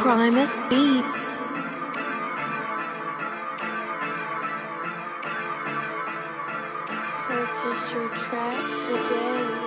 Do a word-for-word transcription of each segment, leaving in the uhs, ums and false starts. Primus Beats. Purchase your track today.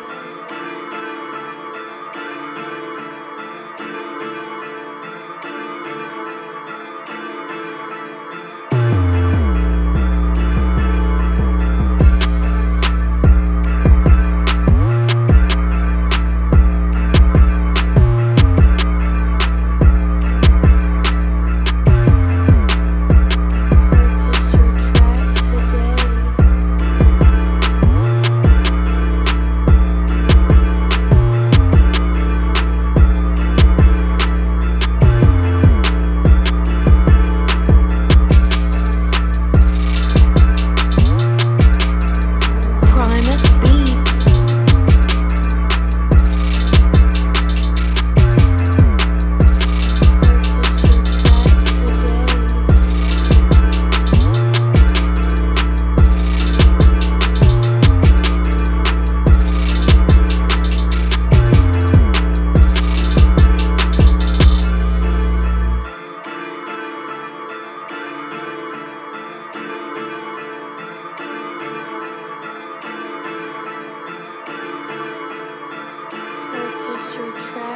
Your track.